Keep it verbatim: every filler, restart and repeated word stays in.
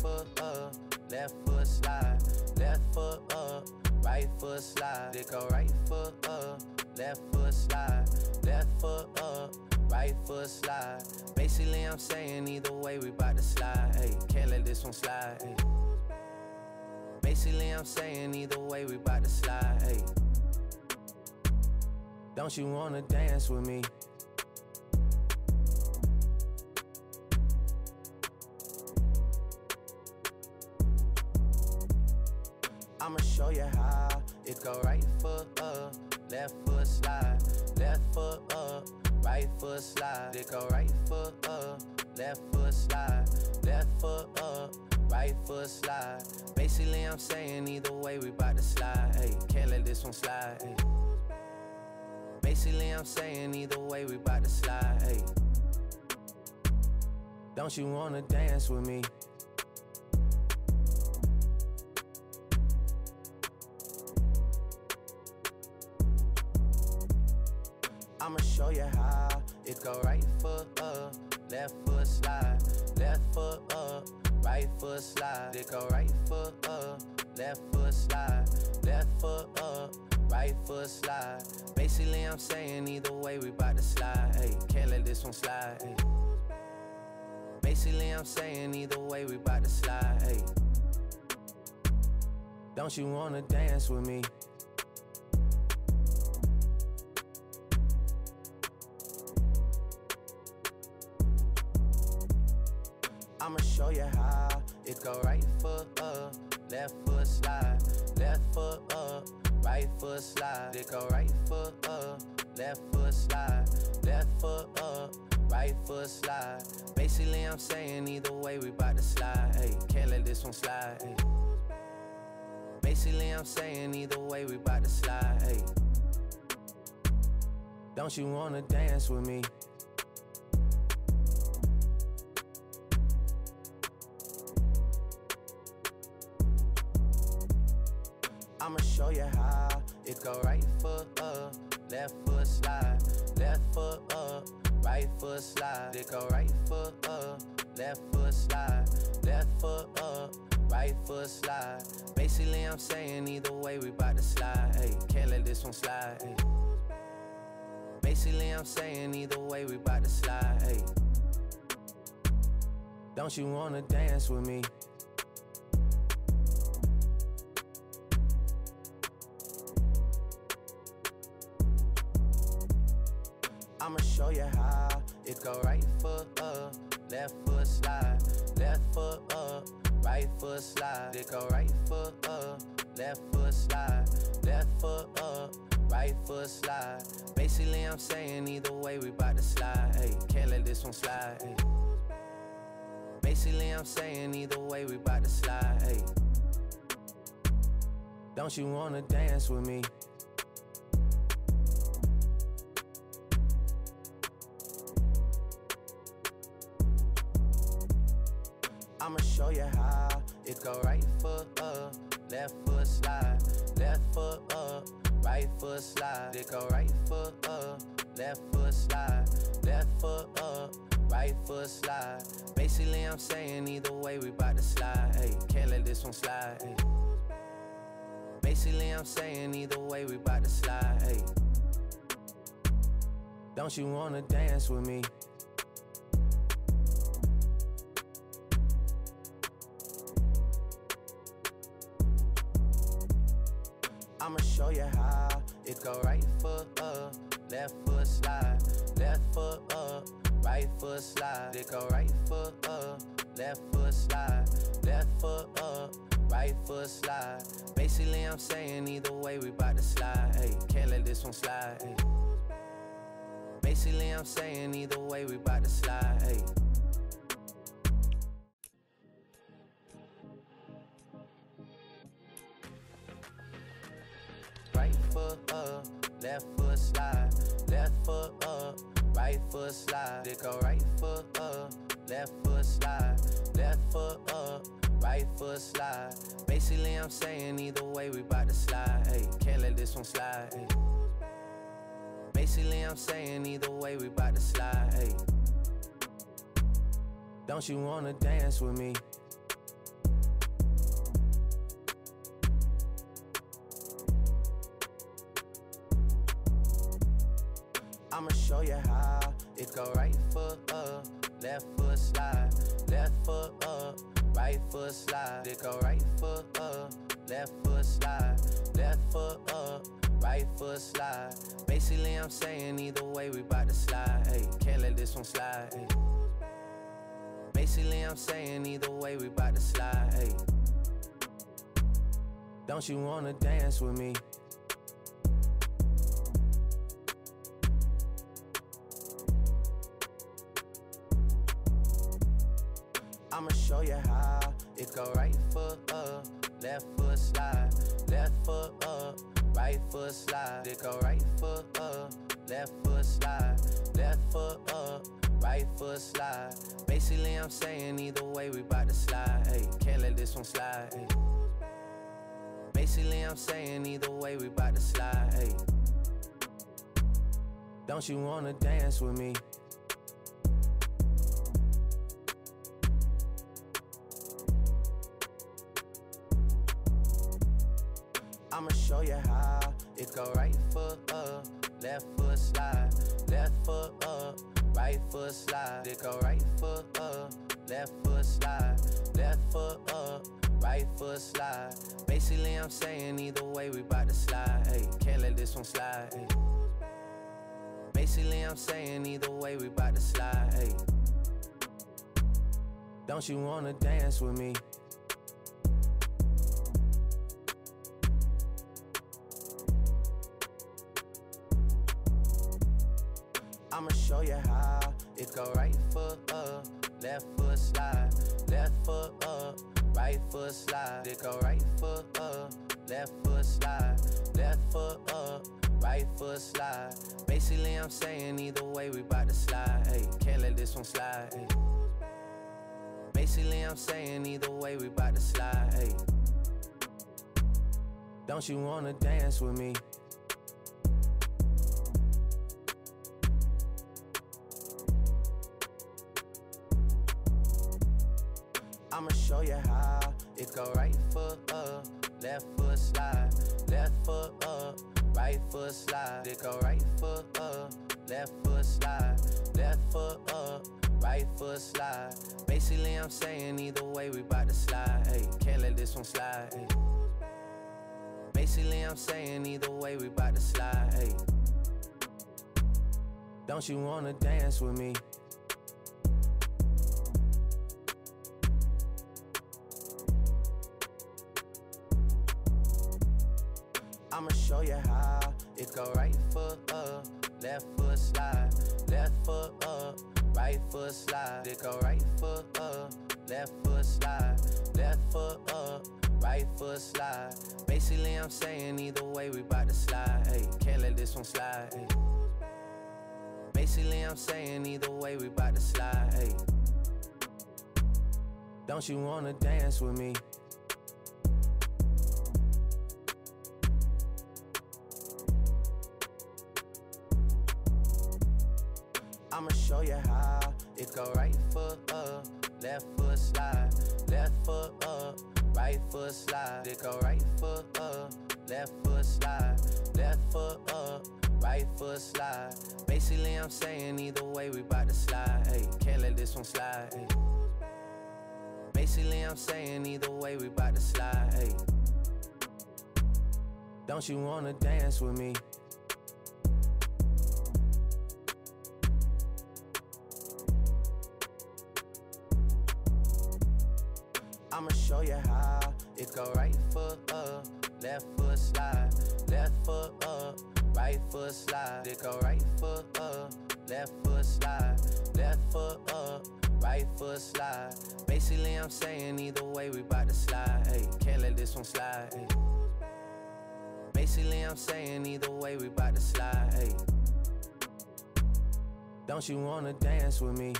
foot up, left foot slide. Left foot up, right foot slide. They go right foot up, left foot slide. Left foot up, right foot slide. Basically I'm saying either way we bout to slide. Hey, can't let this one slide. Ay. Basically I'm saying either way we bout to slide. Hey, don't you wanna dance with me? I'ma show you how it go. Right foot up, left foot slide. Left foot up, right foot slide. It go right foot up, left foot slide. Left foot up, right foot slide. Basically I'm saying either way we bout to slide. Hey, can't let this one slide. Ay. Basically I'm saying either way we bout to slide. Hey, don't you wanna dance with me? I'ma show you how it go. Right foot up, left foot slide. Left foot up, right foot slide. It go right foot up, left foot slide. Left foot up, right foot slide. Basically I'm saying either way we bout to slide. Hey, can't let this one slide. Ay. Basically I'm saying either way we bout to slide. Hey, don't you wanna dance with me? I'ma show you how it go. Right foot up, left foot slide. Left foot up, right foot slide. It go right foot up, left foot slide. Left foot up, right foot slide. Basically I'm saying either way we bout to slide. Hey, can't let this one slide. Ay. Basically I'm saying either way we bout to slide. Hey, don't you wanna dance with me? I'ma show you how it go. Right foot up, left foot slide. Left foot up, right foot slide. It go right foot up, left foot slide. Left foot up, right foot slide. Basically I'm saying either way we bout to slide. Hey, can't let this one slide. Ay. Basically I'm saying either way we bout to slide. Hey, don't you wanna dance with me? I'ma show you how it go. Right foot up, left foot slide. Left foot up, right foot slide. It go right foot up, left foot slide. Left foot up, right foot slide. Basically I'm saying either way we bout to slide. Hey, can't let this one slide. Ay. Basically I'm saying either way we bout to slide. Hey, don't you wanna dance with me? I'ma show you how it go. Right foot up, left foot slide. Left foot up, right foot slide. It go right foot up, left foot slide. Left foot up, right foot slide. Basically I'm saying either way we bout to slide. Hey, can't let this one slide. Ay. Basically I'm saying either way we bout to slide. Hey, don't you wanna dance with me? I'ma show you how it go. Right foot up, left foot slide. Left foot up, right foot slide. It go right foot up, left foot slide. Left foot up, right foot slide. Basically I'm saying either way we bout to slide. Hey, can't let this one slide. Ay. Basically I'm saying either way we bout to slide. Ay. Foot up, left foot slide. Left foot up, right foot slide. It go right foot up, left foot slide. Left foot up, right foot slide. Basically I'm saying either way we bout to slide. Hey, can't let this one slide. Ay. Basically I'm saying either way we bout to slide. Hey, don't you wanna dance with me? show you how. It go right foot up, left foot slide. Left foot up, right foot slide. It go right foot up, left foot slide. Left foot up, right foot slide. Basically I'm saying either way we bout to slide. Hey, can't let this one slide. Ay. Basically I'm saying either way we bout to slide. Hey, don't you wanna dance with me? I'ma show you how. It go right foot up, left foot slide. Left foot up, right foot slide. It go right foot up, left foot slide. Left foot up, right foot slide. Basically I'm saying either way we bout to slide. Hey, can't let this one slide. Ay. Basically I'm saying either way we bout to slide. Hey, don't you wanna dance with me? I'ma show you how. It go right foot up, left foot slide. Left foot up, right foot slide. It go right foot up, left foot slide. Left foot up, right foot slide. Basically I'm saying either way we bout to slide. Hey, can't let this one slide. Ay. Basically I'm saying either way we bout to slide. Hey, don't you wanna dance with me? I'ma show you how. It go right foot up, left foot slide. Left foot up, right foot slide. It go right foot up, left foot slide. Left foot up, right foot slide. Basically I'm saying either way we bout to slide. Hey, can't let this one slide. Ay. Basically I'm saying either way we bout to slide. Hey, don't you wanna dance with me? I'ma show you how. It go right foot up, left foot slide. Left foot up, right foot slide. It go right foot up, left foot slide. Left foot up, right foot slide. Basically I'm saying either way we bout to slide. Hey, can't let this one slide. Ay. Basically I'm saying either way we bout to slide. Hey, don't you wanna dance with me? I'ma show you how. It go right foot up, left foot slide. Left foot up, right foot slide. It go right foot up, left foot slide. Left foot up, right foot slide. Basically I'm saying either way we bout to slide. Hey, can't let this one slide. Ay. Basically I'm saying either way we bout to slide. Hey, don't you wanna dance with me? I'ma show you how. It go right foot up, left foot slide. Left foot up, right foot slide. It go right foot up, left foot slide. Left foot up, right foot slide. Basically I'm saying either way we bout to slide. Hey, can't let this one slide. Ay. Basically I'm saying either way we bout to slide. Hey, don't you wanna dance with me? I'ma show you how. It go right foot up, left foot slide. Left foot up, right foot slide. It go right foot up, left foot slide. Left foot up, right foot slide. Basically I'm saying either way we bout to slide. Hey, can't let this one slide. Ay. Basically I'm saying either way we bout to slide. Hey, don't you wanna dance with me?